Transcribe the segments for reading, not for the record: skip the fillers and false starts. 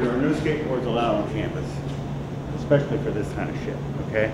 There are no skateboards allowed on campus, especially for this kind of shit, okay?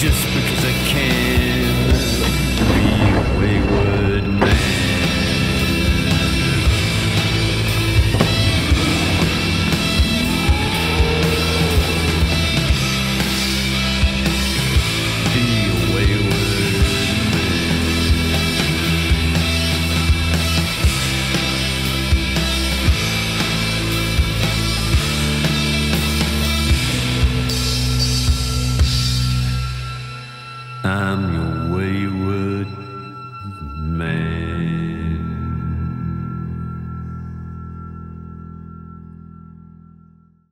just because I can be a wayward man. Be a wayward man. I'm your wayward man.